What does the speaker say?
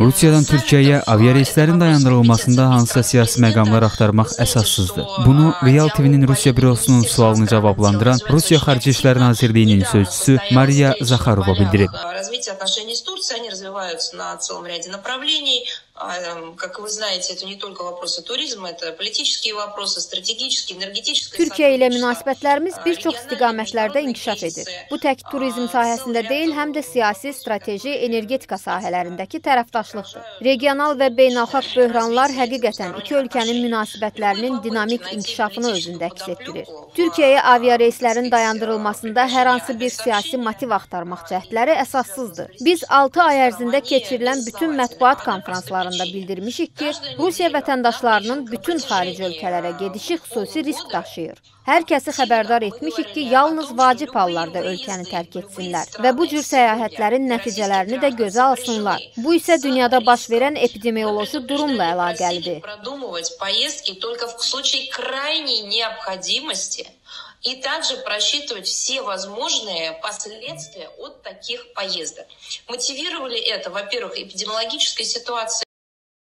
Rusiyadan Türkiyəyə aviareyslərin dayandırılmasında hansısa siyasi məqamlar axtarmaq əsassızdır. Bunu VLTV-nin Rusiya bürosunun sualını cavablandıran Rusiya Xarici İşlər Nazirliyinin sözçüsü Maria Zaharova bildirib. Türkiyə ilə münasibətlərimiz bir çox istiqamətlərdə inkişaf edir. Bu tək turizm sahəsində deyil, həm də siyasi, strateji, energetika sahələrindəki tərəfdaşlıqdır. Regional və beynəlxalq böhranlar həqiqətən iki ölkənin münasibətlərinin dinamik inkişafını özündə əks etdirir. Türkiyəyə aviareyslərin dayandırılmasında hər hansı bir siyasi motiv axtarmaq cəhdləri əsassızdır. Biz 6 ay ərzində keçirilən bütün mətbuat konferanslarında bildirmişik ki, Rusiya vətəndaşlarının bütün xarici ölkələrə gedişi xüsusi risk daşıyır. Hər kəsi xəbərdar etmişik ki, yalnız vacib hallarda ölkəni tərk etsinlər və bu cür səyahətlərin nəticələrini də gözə alsınlar. Bu isə dünyada baş verən epidemioloji durumla əlaqəlidir. И также просчитывать все возможные последствия от таких поездок. Мотивировали это, во-первых, эпидемиологической ситуацией.